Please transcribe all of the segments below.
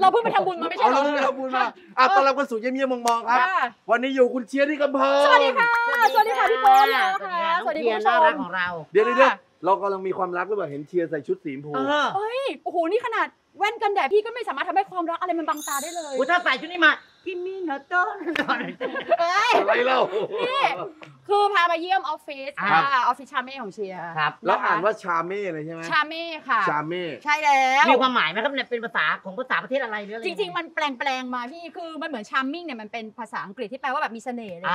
เราเพิ่งไปทำบุญมาไม่ใช่เหรอเราเพิ่งไปทำบุญมาตอนรับกันสู่เยี่ยมเยี่ยมมองๆครับวันนี้อยู่คุณเชียร์ที่กำแพงสวัสดีค่ะสวัสดีค่ะพี่เปิ้ลนะคะสวัสดีคุณผู้ชมของเราเดี๋ยวเรากำลังมีความรักหรือเปล่าเห็นเชียร์ใส่ชุดสีชมพูเฮ้ยโอ้โหนี่ขนาดแว่นกันแดดพี่ก็ไม่สามารถทำให้ความรักอะไรมันบังตาได้เลยถ้าใส่ชุดนี้มาพี่มีเนอร์ต้นอะไรเล่านี่คือพามาเยี่ยมออฟฟิศค่ะออฟฟิศชาเม่ของเชียร์ครับแล้วอ่านว่าชาเม่เลยใช่ไหมชาเม่ค่ะชาเม่ใช่แล้วมีความหมายไหมครับเนี่ยเป็นภาษาของภาษาประเทศอะไรหรืออะไรจริงๆมันแปลงมาพี่คือมันเหมือนชามิ่งเนี่ยมันเป็นภาษาอังกฤษที่แปลว่าแบบมีเสน่ห์เลย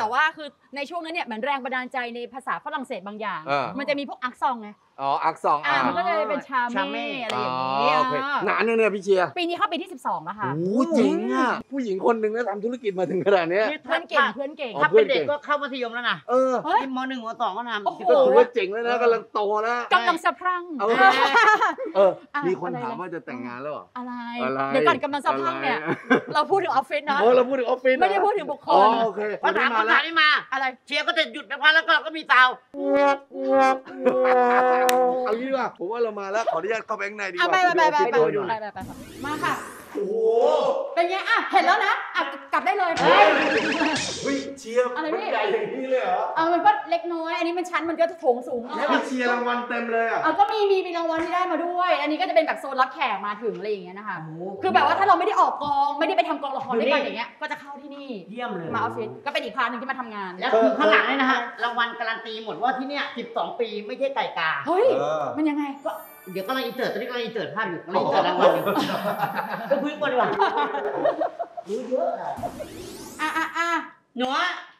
แต่ว่าคือในช่วงนั้นเนี่ยเหมือนแรงบันดาลใจในภาษาฝรั่งเศสบางอย่างมันจะมีพวกอักซองไงอ๋ออักซองมันก็เลยเป็นชาเม่อะไรอย่างเงี้ยนานเนี่ยพี่เชียร์ปีนี้เข้าปีที่12แล้วค่ะโอ้จริงอ่ะผู้หญิงคนหนึ่งแล้วทำธุรกิจมาถึงขนาดนี้เพื่อนเก่งเพื่อนเก่งถ้าเป็นเด็กก็เข้ามัธยมแล้วนะที่ม.1 ม.2 ก็ทำก็ถือว่าเจ๋งแล้วนะกำลังโตนะกำลังสะพรั่งมีคนถามว่าจะแต่งงานแล้วหรออะไรเดี๋ยวก่อนกำลังสะพรั่งเนี่ยเราพูดถึงออฟฟิศนะเราพูดถึงออฟฟิศไม่ได้พูดถึงบุคคลโอเคปัญหาที่มาอะไรเชียร์ก็จะหยุดไปพักแล้วก็มีเตาเอางี้ดีกว่าผมว่าเรามาแล้วขออนุญาตเข้าไปข้างในดีกว่าไปมาค่ะโอ้โหเป็นไงอ่ะเห็นแล้วนะอ่ะกลับได้เลยวิ่งเชียร์อะไรนี่ใหญ่อย่างนี้เลยเหรอมันก็เล็กน้อยอันนี้มันชั้นมันก็จะโถงสูงแล้วมีเชียร์รางวัลเต็มเลยอ่ะก็มีรางวัลที่ได้มาด้วยอันนี้ก็จะเป็นแบบโซนรับแขกมาถึงอะไรอย่างเงี้ยนะคะคือแบบว่าถ้าเราไม่ได้ออกกองไม่ได้ไปทำกองละครด้วยกันอย่างเงี้ยก็จะเข้าที่นี่เยี่ยมเลยมาออฟฟิศก็เป็นอีกพาร์ทหนึ่งที่มาทำงานแล้วคือข้างหลังเลยนะฮะรางวัลการันตีหมดว่าที่เนี่ย12ปีไม่ใช่ไก่กาเฮ้ยมันยังไงเดี๋ยวก็เลยอินเตอร์ตอนนี้ก็เลยอินเตอร์ภาพอยู่ก็เลยอินเตอร์รางวัลอยู่ก็พื้นบนว่ะรู้เยอะอ่ะหนู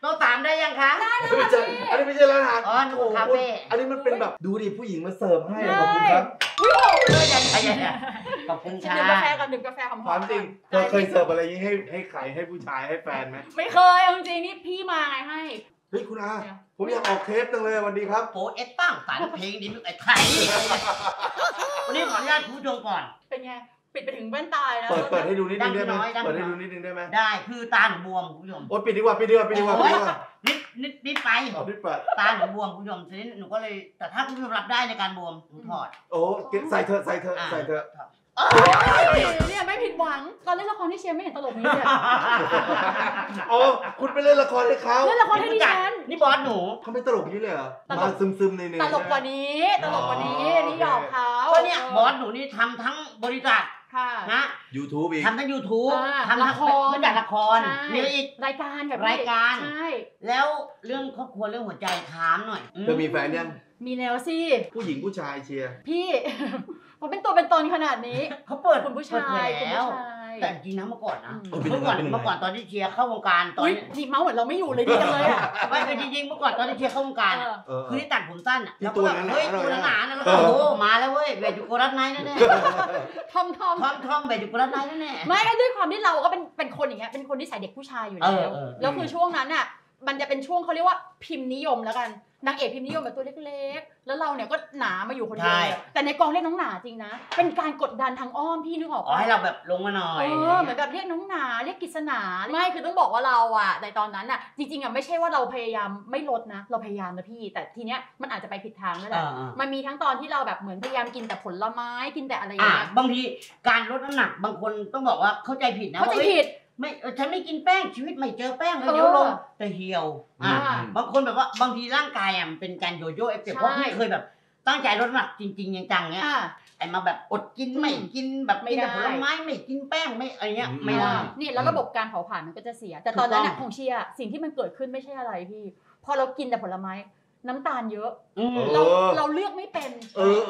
ต้องตามได้ยังคะได้แล้วค่ะพี่อันนี้ไม่ใช่ร้านอาหารอ๋อโอ้คาเฟ่อันนี้มันเป็นแบบดูดิผู้หญิงมาเสิร์ฟให้ขอบคุณครับอุ้ยโอ้ยเลยอย่างนี้ขอบคุณค่ะดื่มกาแฟกับดื่มกาแฟหอมๆจริงเธอเคยเสิร์ฟอะไรอย่างนี้ให้ใครให้ผู้ชายให้แฟนไหมไม่เคยจริงนี่พี่มาให้เฮ้ยคุณอาผมอยากออกเทปจังเลยวันดีครับโปเอ็ดตั้งสารเพลงนี้มึงไอ้ไทยวันนี้ขออนุญาตคุณผู้ชมก่อนเป็นไงปิดไปถึงแว่นตาแล้วเปิดให้ดูนิดนึงได้ไหมเปิดให้ดูนิดนึงได้ไหมได้คือตาหนูบวมคุณผู้ชมโอ๊ยปิดดีกว่านิดไปตาหนูบวมคุณผู้ชมทีนี้หนูก็เลยแต่ถ้าคุณผู้ชมรับได้ในการบวมหนูถอดโอ้ใส่เธอเนี่ยไม่ผิดหวังตอนเล่นละครที่เชียร์ไม่เห็นตลกนี้เลยโอ้คุณไปเล่นละครให้เขาเล่นละครให้ดิฉันนี่บอสหนูเขาไม่ตลกนี้เลยเหรอมาซึมๆในตลกกว่านี้นี่หยอกเขาก็เนี่ยบอสหนูนี่ทำทั้งบริษัทนะ YouTube อีกทำทั้ง YouTube ทำละครบรรยายละครมีอีกรายการใช่แล้วเรื่องครอบครัวเรื่องหัวใจถามหน่อยเธอมีแฟนยังมีแล้วสิผู้หญิงผู้ชายเชียร์พี่ผมเป็นตัวเป็นตนขนาดนี้เขาเปิดคุณผู้ชายแล้วแต่จริงนะเมื่อก่อนตอนที่เชียร์เข้าวงการตอนที่เมาเหมือนเราไม่อยู่เลยดีจังเลยอ่ะไม่เป็นจริงเมื่อก่อนตอนที่เชียร์เข้าวงการคือที่ตัดผมสั้นอ่ะแล้วก็เฮ้ยตัวหนาแล้วก็โอ้มาแล้วเว้ยเบจุกรัตน์ไนท์แน่ๆทอมเบจุกรัตน์ไนท์แน่ๆไม่ด้วยความที่เราก็เป็นคนอย่างเงี้ยเป็นคนที่ใส่เด็กผู้ชายอยู่แล้วแล้วคือช่วงนั้นอ่ะมันจะเป็นช่วงเขาเรียกว่าพิมพ์นิยมแล้วกันนางเอกพิมพ์นิยมแบบตัวเล็กๆแล้วเราเนี่ยก็หนามาอยู่คนเดียวแต่ในกองเรียกน้องหนาจริงนะเป็นการกดดันทางอ้อมพี่นึกออกให้เราแบบลงมาหน่อยเหมือนแบบเรียกน้องหนาเรียกกิษณาไม่คือต้องบอกว่าเราอ่ะในตอนนั้นอ่ะจริงๆอ่ะไม่ใช่ว่าเราพยายามไม่ลดนะเราพยายามนะพี่แต่ทีเนี้ยมันอาจจะไปผิดทางนั่นแหละมันมีทั้งตอนที่เราแบบเหมือนพยายามกินแต่ผลไม้กินแต่อะไรอย่างเงี้ยบางทีการลดน้ำหนักบางคนต้องบอกว่าเข้าใจผิดนะไม่ฉันไม่กินแป้งชีวิตไม่เจอแป้งเลยเดี๋ยวลงแต่เหี่ยวบางคนแบบว่าบางทีร่างกายมันเป็นการโยโย่เอฟเฟกต์เพราะพี่เคยแบบตั้งใจลดน้ำหนักจริงๆจังๆเนี้ยไอ้มาแบบอดกินไม่กินแบบไม่ได้ผลไม้ไม่กินแป้งไม่อะไรเงี้ยไม่ได้นี่แล้วระบบการเผาผลาญมันก็จะเสียแต่ตอนนั้นของเชียร์สิ่งที่มันเกิดขึ้นไม่ใช่อะไรพี่พอเรากินแต่ผลไม้น้ำตาลเยอะเราเลือกไม่เป็น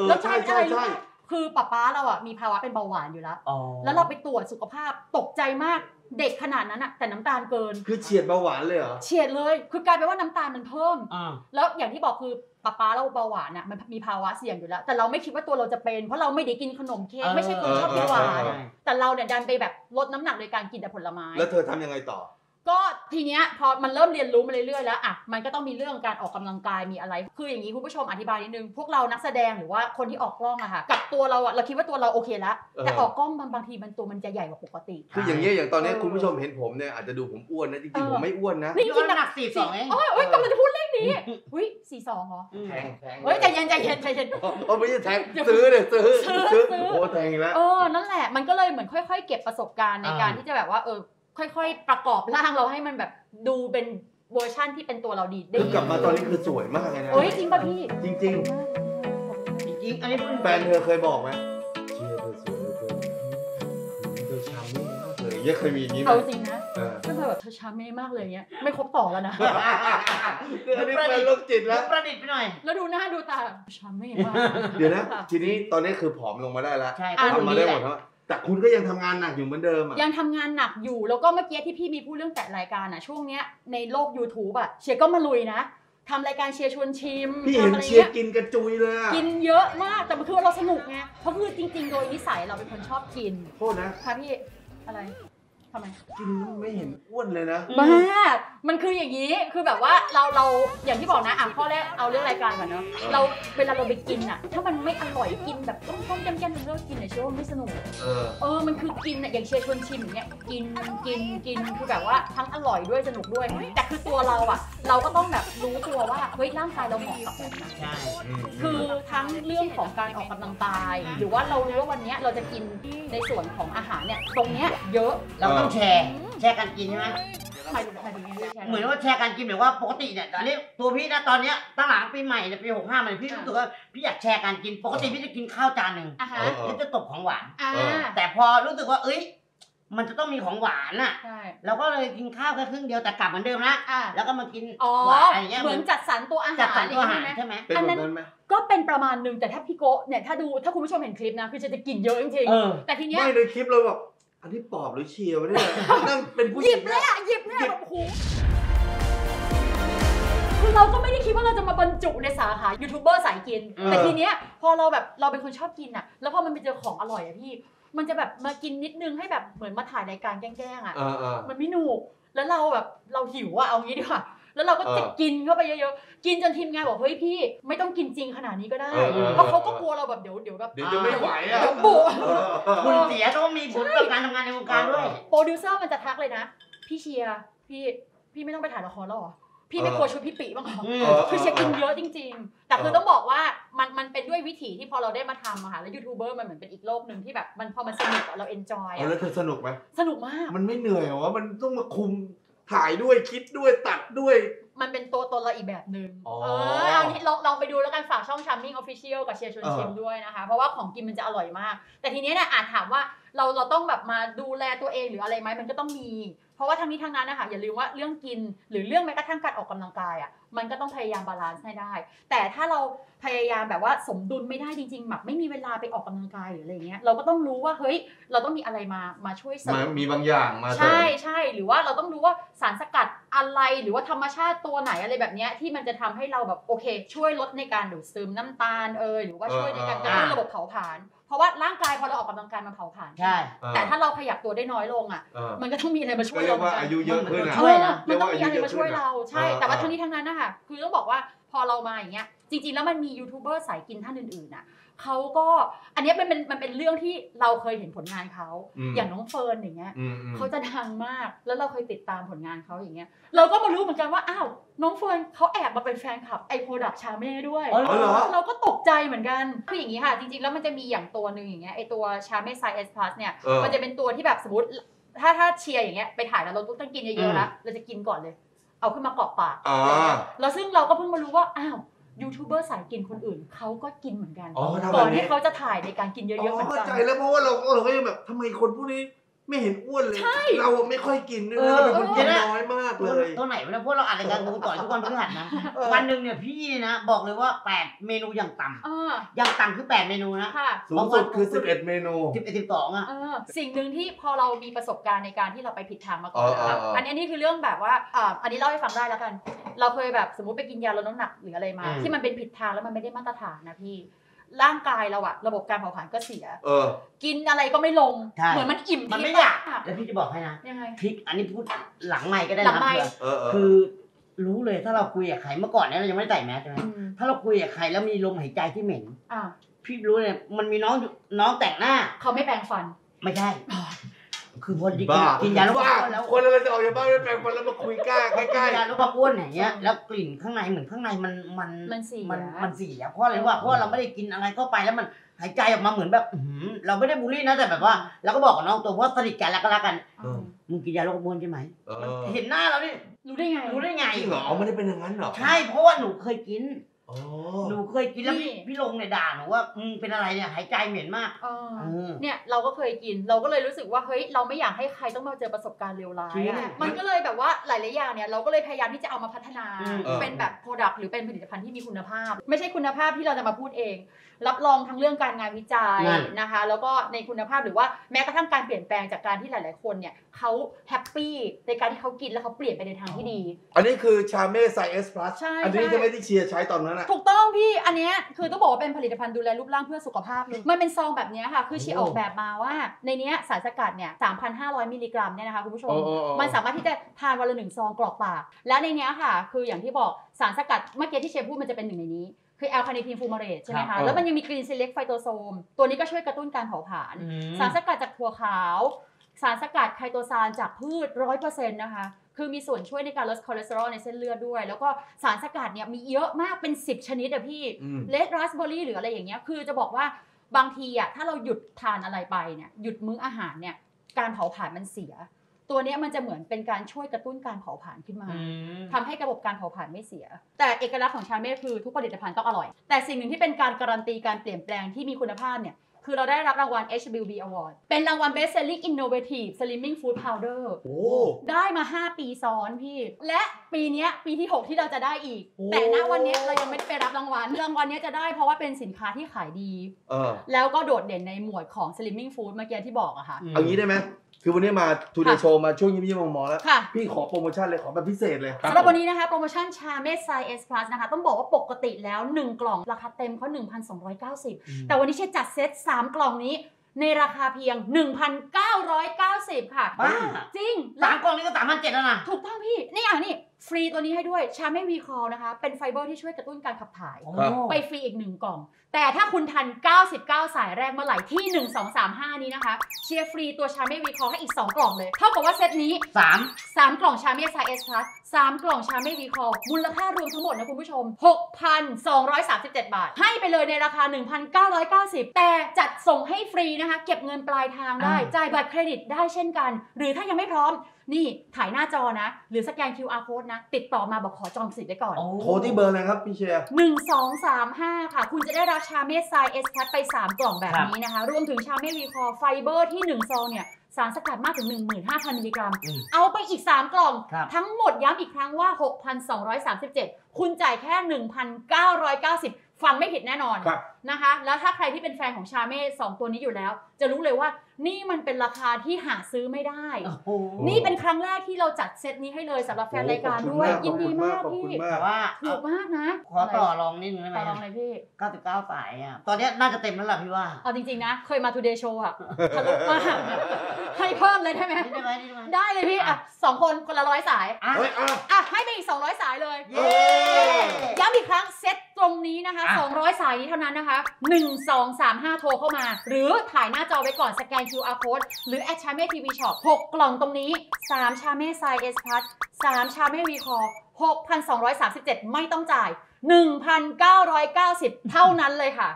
แล้วใช่ใช่ใช่คือป้าเราอ่ะมีภาวะเป็นเบาหวานอยู่แล้วแล้วเราไปตรวจสุขภาพตกใจมากเด็กขนาดนั้นอะแต่น้ำตาลเกินคือเฉียดเบาหวานเลยเหรอเฉียดเลยคือกลายเป็นว่าน้ำตาลมันเพิ่มแล้วอย่างที่บอกคือป้าเราเบาหวานอะมันมีภาวะเสี่ยงอยู่แล้วแต่เราไม่คิดว่าตัวเราจะเป็นเพราะเราไม่ได้กินขนมเค้กไม่ใช่คนชอบเบาหวานแต่เราเนี่ยดันไปแบบลดน้ำหนักโดยการกินแต่ผลไม้แล้วเธอทำยังไงต่อ ก็ทีเนี้ยพอมันเริ่มเรียนรู้มาเรื่อยๆแล้วอ่ะมันก็ต้องมีเรื่องการออกกำลังกายมีอะไรคืออย่างนี้คุณผู้ชมอธิบายนิดนึงพวกเรานักแสดงหรือว่าคนที่ออกกล้องอะค่ะกับตัวเราอะเราคิดว่าตัวเราโอเคแล้วแต่ออกกล้องบางทีมันตัวมันจะใหญ่กว่าปกติคืออย่างเงี้ยอย่างตอนนี้คุณผู้ชมเห็นผมเนี่ยอาจจะดูผมอ้วนนะจริงๆผมไม่อ้วนนะนี่กินหนัก42เองโอ้ยกำลังจะพูดเลขนี้อุ้ย42เหรอแทงเฮ้ยใจเย็นใจเย็นใจเย็นโอ้ไม่ใช่แทงซื้อเลยซื้อโอ้แทงอีกแล้วนั่นแหละมันก็เลยเหมือนค่อยๆเก็บประสบการณ์ในการที่จะแบบว่าค่อยๆประกอบร่างเราให้มันแบบดูเป็นเวอร์ชั่นที่เป็นตัวเราดีได้คือกลับมาตอนนี้คือสวยมากเลยนะโอ้ยจริงป่ะพี่จริงจริงจริงอันนี้แฟนเธอเคยบอกไหมเชียร์เธอสวยเธอช้ำนี่มากเลยยังเคยมีอย่างนี้เอาจริงนะก็เคยแบบเธอช้ำนี่มากเลยเนี้ยไม่ครบต่อแล้วนะอันนี้เป็นโรคจิตแล้วประดิษฐ์ไปหน่อยแล้วดูหน้าดูตาช้ำนี่มากเดี๋ยวนะทีนี้ตอนนี้คือผอมลงมาได้แล้วทำมาได้หมดแล้วแต่คุณก็ยังทำงานหนักอยู่เหมือนเดิมอ่ะยังทำงานหนักอยู่แล้วก็เมื่อกี้ที่พี่มีพูดเรื่องจัดรายการอ่ะช่วงเนี้ยในโลก YouTube อ่ะเชียร์ก็มาลุยนะทำรายการเชียร์ชวนชิมพี่เห็นเชียร์กินกระจุยเลยกินเยอะมากแต่มันคือเราสนุกไงเพราะคือจริงๆโดยนิสัยเราเป็นคนชอบกินโทษนะคะพี่อะไรทำไมกินไม่เห็นอ้วนเลยนะบ้ามันคืออย่างนี้คือแบบว่าเราอย่างที่บอกนะอ่ะข้อแรกเอาเรื่องรายการก่อนเนาะเราเวลาเราไปกินอ่ะถ้ามันไม่อร่อยกินแบบต้มๆแย่ๆเลิกกินเลยเชื่อว่าไม่สนุกมันคือกินอ่ะอย่างเชียร์ชวนชิมอย่างเงี้ยกินคือแบบว่าทั้งอร่อยด้วยสนุกด้วยแต่คือตัวเราอ่ะเราก็ต้องแบบรู้ตัวว่าเฮ้ยร่างกายเราเหมาะกับแบบไหนคือทั้งเรื่องของการออกกำลังกายหรือว่าเรารู้ว่าวันนี้เราจะกินในส่วนของอาหารเนี่ยตรงเนี้ยเยอะเราต้องแชร์การกินใช่ไหมเหมือนว่าแชร์การกินหมายว่าปกติเนี่ยตอนนี้ตัวพี่นะตอนเนี้ยตั้งหลังปีใหม่เนี่ยปี65มันพี่รู้สึกว่าพี่อยากแชร์การกินปกติพี่จะกินข้าวจานหนึ่งพี่จะตบของหวานแต่พอรู้สึกว่าเอ้ยมันจะต้องมีของหวานน่ะแล้วก็เลยกินข้าวแค่ครึ่งเดียวแต่กลับเหมือนเดิมนะแล้วก็มากินหวานอะไรเงี้ยเหมือนจัดสรรตัวอาหารจัดสรรตัวอาหารใช่ไหมอันนั้นก็เป็นประมาณหนึ่งแต่ถ้าพี่โกเนี่ยถ้าคุณผู้ชมเห็นคลิปนะคือจะกินเยอะจริงๆแต่ทีเนี้ยไม่เลยคลิปเราแบบอันนี้ปอบหรือเชียวเนี่ยนั่นเป็นผู้หญิงเลยอะหยิบเลยแบบหูคือเราก็ไม่ได้คิดว่าเราจะมาบรรจุในสาขายูทูบเบอร์สายกินแต่ทีเนี้ยพอเราแบบเราเป็นคนชอบกินอะแล้วพอมันไปเจอของอร่อยอะพี่มันจะแบบมากินนิดนึงให้แบบเหมือนมาถ่ายรายการแกล้งๆอะมันไม่หนุกแล้วเราแบบเราหิวอะเอางี้ดีกว่าแล้วเราก็จะกินเข้าไปเยอะๆกินจนทีมงานบอกเฮ้ยพี่ไม่ต้องกินจริงขนาดนี้ก็ได้เพราะเขาก็กลัวเราแบบเดี๋ยวแบบเดี๋ยวจะไม่ไหวอ่ะบุ๋มคุณเสียต้องมีผลต่อการทำงานในวงการด้วยโปรดิวเซอร์มันจะทักเลยนะพี่เชียร์พี่ไม่ต้องไปถ่ายละครแล้วหรอพี่ไม่กลัวชุดพี่ปีบ้างหรอคือเชียร์กินเยอะจริงๆแต่คือต้องบอกว่ามันเป็นด้วยวิถีที่พอเราได้มาทำอะค่ะแล้วยูทูบเบอร์มันเหมือนเป็นอีกโลกหนึ่งที่แบบมันพอมันสนุกเราเอนจอยอะแล้วเธอสนุกไหมสนุกมากมันไม่เหนื่อยหรอมันต้องมาคุมถ่ายด้วยคิดด้วยตัดด้วยมันเป็นตัวตนเราอีกแบบหนึ่งเอางี้ลองไปดูแล้วกันฝากช่อง Charming Official กับเชียร์ชวนชิมด้วยนะคะเพราะว่าของกินมันจะอร่อยมากแต่ทีนี้เนี่ยอาจถามว่าเราต้องแบบมาดูแลตัวเองหรืออะไรไหมมันก็ต้องมีเพราะว่าทั้งนี้ทั้งนั้นนะคะอย่าลืมว่าเรื่องกินหรือเรื่องแม้กระทั่งการออกกำลังกายอ่ะมันก็ต้องพยายามบาลานซ์ให้ได้แต่ถ้าเราพยายามแบบว่าสมดุลไม่ได้จริงๆแบบไม่มีเวลาไปออกกำลังกายหรืออะไรเงี้ยเราก็ต้องรู้ว่าเฮ้ยเราต้องมีอะไรมาช่วยเสริมมีบางอย่างมาใช่ใช่หรือว่าเราต้องรู้ว่าสารสกัดอะไรหรือว่าธรรมชาติตัวไหนอะไรแบบเนี้ยที่มันจะทำให้เราแบบโอเคช่วยลดในการดูดซึมน้ำตาลหรือว่าช่วยในการกระตุ้นระบบเผาผลาญเพราะว่าร่างกายพอเราออกกำลังกายมันเผาผลาญใช่แต่ถ้าเราขยับตัวได้น้อยลงอ่ะมันก็ต้องมีอะไรมาช่วยเราอายุเยอะขึ้นมันต้องมีอะไรมาช่วยเราใช่แต่ว่าทั้งนี้ทั้งนั้นนะคะคือต้องบอกว่าพอเรามาอย่างเงี้ยจริงๆแล้วมันมียูทูบเบอร์สายกินท่านอื่นๆอ่ะเขาก็อันนี้มันเป็นเรื่องที่เราเคยเห็นผลงานเขาอย่างน้องเฟิร์นอย่างเงี้ยเขาจะดังมากแล้วเราเคยติดตามผลงานเขาอย่างเงี้ยเราก็มารู้เหมือนกันว่าอ้าวน้องเฟิร์นเขาแอบมาเป็นแฟนคลับไอโปรดักชาเม่ด้วยเราก็ตกใจเหมือนกันคืออย่างนี้ค่ะจริงๆแล้วมันจะมีอย่างตัวหนึ่งอย่างเงี้ยไอตัวชาเม่ไซเอสพลัสเนี่ยมันจะเป็นตัวที่แบบสมมติถ้าเชียร์อย่างเงี้ยไปถ่ายแล้วเราต้องกินเยอะๆนะเราจะกินก่อนเลยเอาขึ้นมากรอบปากแล้วซึ่งเราก็เพิ่งมารู้ว่าอ้าวยูทูบเบอร์สายกินคนอื่นเขาก็กินเหมือนกันก่อนที่เขาจะถ่ายในการกินเยอะๆเหมือนกันเข้าใจแล้วเพราะว่าเราก็ยังแบบทำไมคนพวกนี้ไม่เห็นอ้วนเลยเราไม่ค่อยกินด้วยนะเราเป็นคนกินน้อยมากเลยตัวไหนนะพวกเราอ่านรายการต่อยทุกวันพฤหัสนะวันหนึ่งเนี่ยพี่นะบอกเลยว่า8เมนูอย่างต่ำอย่างต่ำคือ8เมนูนะสูงสุดคือ11เมนู11 12อ่ะสิ่งหนึ่งที่พอเรามีประสบการณ์ในการที่เราไปผิดทางมาก่อนนะครับอันนี้คือเรื่องแบบว่าอันนี้เล่าให้ฟังได้แล้วกันเราเคยแบบสมมติไปกินยาลดน้ำหนักหรืออะไรมาที่มันเป็นผิดทางแล้วมันไม่ได้มาตรฐานนะพี่ ร่างกายเราอะระบบการเผาผลาญก็เสียกินอะไรก็ไม่ลงเหมือนมันอิ่มมันไม่อยากแล้วพี่จะบอกให้นะพริกอันนี้พูดหลังไมค์ก็ได้นะคือรู้เลยถ้าเราคุยกับใครเมื่อก่อนเนี่ยเรายังไม่ได้ใส่แมสใช่ไหมถ้าเราคุยกับใครแล้วมีลมหายใจที่เหม็นพี่รู้เลยมันมีน้องแต่งหน้าเขาไม่แปรงฟันไม่ใช่คือพอดีกินยาลดความอ้วนแล้วคนอะไรจะออกจากบ้านไม่แปรงฟันแล้วมาคุยใกล้ยาลดความอ้วนอย่างเงี้ยแล้วกลิ่นข้างในเหมือนข้างในมันเสียเพราะอะไรว่าเพราะเราไม่ได้กินอะไรเข้าไปแล้วมันหายใจออกมาเหมือนแบบเราไม่ได้บูลลี่นะแต่แบบว่าเราก็บอกกับน้องตัวว่าสนิทกันแล้วก็รักกันมึงกินยาลดความอ้วนใช่ไหมเห็นหน้าเราดิรู้ได้ไงเหรอไม่ได้เป็นอย่างนั้นหรอใช่เพราะว่าหนูเคยกินแล้วพี่ลงเนี่ยด่าหนูว่าเป็นอะไรเนี่ยหายใจเหม็นมากเนี่ยเราก็เคยกินเราก็เลยรู้สึกว่าเฮ้ยเราไม่อยากให้ใครต้องมาเจอประสบการณ์เลวร้ายมันก็เลยแบบว่าหลายๆอย่างเนี่ยเราก็เลยพยายามที่จะเอามาพัฒนาเป็นแบบ product หรือเป็นผลิตภัณฑ์ที่มีคุณภาพไม่ใช่คุณภาพที่เราจะมาพูดเองรับรองทั้งเรื่องการงานวิจัยนะคะแล้วก็ในคุณภาพหรือว่าแม้กระทั่งการเปลี่ยนแปลงจากการที่หลายๆคนเนี่ยเขาแฮปปี้ในการที่เขากินแล้วเขาเปลี่ยนไปในทางที่ดีอันนี้คือชาเม่ไซเอสพลัสอันนี้จะไม่ได้เชียร์ใช้ตอนนั้นถูกต้องพี่อันนี้คือต้องบอกว่าเป็นผลิตภัณฑ์ดูแลรูปร่างเพื่อสุขภาพเลยมันเป็นซองแบบนี้ค่ะคือชีออกแบบมาว่าในนี้สารสกัดเนี่ย 3,500 มิลลิกรัมเนี่ยนะคะคุณผู้ชมมันสามารถที่จะทานวันละ1ซองกรอกปากและในนี้ค่ะคืออย่างที่บอกสารสกัดเมื่อกี้ที่เชฟพูดมันจะเป็นหนึ่งในนี้คือแอลคาเนทีนฟูมาเรตใช่ไหมคะแล้วมันยังมีกรีนซีเล็กไฟโตโซมตัวนี้ก็ช่วยกระตุ้นการเผาผลาญสารสกัดจากถั่วขาวสารสกัดไคโตซานจากพืช 100% นะคะคือมีส่วนช่วยในการลดคอเลสเตอรอลในเส้นเลือดด้วยแล้วก็สารสกัดเนี่ยมีเยอะมากเป็น10ชนิดอะพี่เลดราสเบอร์รี่หรืออะไรอย่างเงี้ยคือจะบอกว่าบางทีอะถ้าเราหยุดทานอะไรไปเนี่ยหยุดมื้ออาหารเนี่ยการเผาผลาญมันเสียตัวนี้มันจะเหมือนเป็นการช่วยกระตุ้นการเผาผลาญขึ้นมาทำให้ระบบการเผาผลาญไม่เสียแต่เอกลักษณ์ของชาเม่คือทุกผลิตภัณฑ์ต้องอร่อยแต่สิ่งหนึ่งที่เป็นการการันตีการเปลี่ยนแปลงที่มีคุณภาพเนี่ยคือเราได้รับรางวัล HBB Award เป็นรางวัล Best Selling Innovative Slimming Food Powder ได้มา5ปีซ้อนพี่และปีนี้ปีที่6ที่เราจะได้อีกแต่ณวันนี้เรายังไม่ได้ไปรับรางวัลนี้จะได้เพราะว่าเป็นสินค้าที่ขายดีแล้วก็โดดเด่นในหมวดของ Slimming Food เมื่อกี้ที่บอกอะค่ะเอางี้ได้ไหมคือวันนี้มาทูเดย์โชว์มาช่วงยิ้มๆมองๆแล้วพี่ขอโปรโมชั่นเลยขอแบบพิเศษเลยสำหรับวันนี้นะคะโปรโมชั่นชาเม่ไซเอสพลัสนะคะต้องบอกว่าปกติแล้ว1กล่องราคาเต็มเขา1,290แต่วันนี้เชฟจัดเซต3กล่องนี้ในราคาเพียง 1,990 ค่ะจริง3กล่องนี้ก็ 3,700 แล้วนะถูกต้องพี่นี่อ่ะนี่ฟรีตัวนี้ให้ด้วยชาเม่วีคอลนะคะเป็นไฟเบอร์ที่ช่วยกระตุ้นการขับถ่ายไปฟรีอีก1กล่องแต่ถ้าคุณทัน99สายแรกเมื่อไหร่ที่1235นี้นะคะเชียร์ฟรีตัวชาเม่วีคอลให้อีก2กล่องเลยเท่ากับว่าเซตนี้3กล่องชาเม่ไซเอสพลัส3กล่องชาเม่วีคอลมูลค่ารวมทั้งหมดนะคุณผู้ชม 6,237 บาทให้ไปเลยในราคา 1,990 แต่จัดส่งให้ฟรีนะคะเก็บเงินปลายทางได้จ่ายบัตรเครดิตได้เช่นกันหรือถ้ายังไม่พร้อมนี่ถ่ายหน้าจอนะหรือสแกน QR Code นะติดต่อมาบอกขอจองสิทธิ์ไว้ก่อนโทรที่เบอร์อะไรครับพี่เชียร์1235ค่ะคุณจะได้รับชาเม่ไซเอสพลัสไป3กล่องแบบนี้นะคะรวมถึงชาเม่วีคอลไฟเบอร์ที่1ซองเนี่ยสารสกัดมากถึง 15,000 มิลลิกรัมเอาไปอีก3กล่องทั้งหมดย้ำอีกครั้งว่า 6,237 คุณจ่ายแค่ 1,990 ฟังไม่ผิดแน่นอนนะคะแล้วถ้าใครที่เป็นแฟนของชาเม่2ตัวนี้อยู่แล้วจะรู้เลยว่านี่มันเป็นราคาที่หาซื้อไม่ได้นี่เป็นครั้งแรกที่เราจัดเซตนี้ให้เลยสำหรับแฟนรายการด้วยยินดีมากพี่ถูกมากนะขอต่อรองนิดนึงได้ไหมต่อรองเลยพี่99สายอ่ะตอนนี้น่าจะเต็มแล้วล่ะพี่ว่าเอาจริงๆนะเคยมา Today Show อ่ะทะลุมากให้เพิ่มเลยได้ไหมได้เลยพี่อ่ะ2คนคนละ100สายอ่ะให้ไปอีก200สายเลยย้ำอีกครั้งเซตตรงนี้นะคะ200สายนี้เท่านั้นนะคะ1235โทรเข้ามาหรือถ่ายหน้าจอไว้ก่อนสแกนQR Code หรือแอดชาเม่ TV Shop 6กล่องตรงนี้3ชาเม่ไซเอสพลัส3ชาเม่วีคอล 6,237 ไม่ต้องจ่าย 1,990 เท่านั้นเลยค่ะ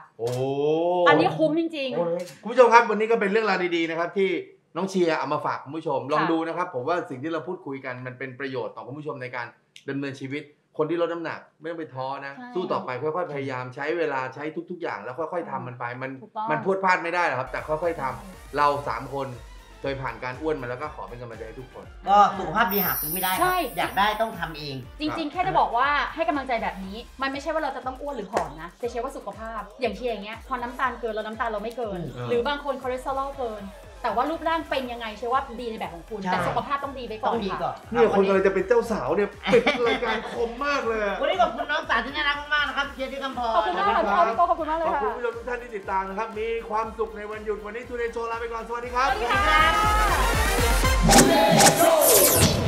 อันนี้คุ้มจริงๆคุณผู้ชมครับวันนี้ก็เป็นเรื่องราวดีๆนะครับที่น้องเชียร์เอามาฝากคุณผู้ชมลองดูนะครับผมว่าสิ่งที่เราพูดคุยกันมันเป็นประโยชน์ต่อคุณผู้ชมในการดำเนินชีวิตคนที่ลดน้ำหนักไม่ต้องไปท้อนะสู้ต่อไปค่อยๆพยายามใช้เวลาใช้ทุกๆอย่างแล้วค่อยๆทำมันไปมันพูดพลาดไม่ได้หรอกครับแต่ค่อยๆทำเรา3คนเคยผ่านการอ้วนมาแล้วก็ขอเป็นกำลังใจให้ทุกคนก็สุขภาพดีหาซื้อไม่ได้อยากได้ต้องทำเองจริงๆแค่จะบอกว่าให้กำลังใจแบบนี้มันไม่ใช่ว่าเราจะต้องอ้วนหรือผอมนะแต่เชื่อว่าสุขภาพอย่างเช่นอย่างเงี้ยพอน้ำตาลเกินเราน้ำตาลเราไม่เกินหรือบางคนคอเลสเตอรอลเกิน แต่ว่ารูปร่างเป็นยังไงเชื่อว่าดีในแบบของคุณแต่สุขภาพต้องดีไปก่อนค่ะเนี่ยคนอะไรจะเป็นเจ้าสาวเนี่ยปิดรายการคมมากเลยวันนี้ขอบคุณน้องสาวที่น่ารักมากๆนะครับเชียร์ที่กำพรขอบคุณมากเลยค่ะพี่โก้ขอบคุณมากเลยค่ะขอบคุณผู้ชมทุกท่านที่ติดตามนะครับมีความสุขในวันหยุดวันนี้ทูเดย์โชว์ลาไปก่อนสวัสดีครับ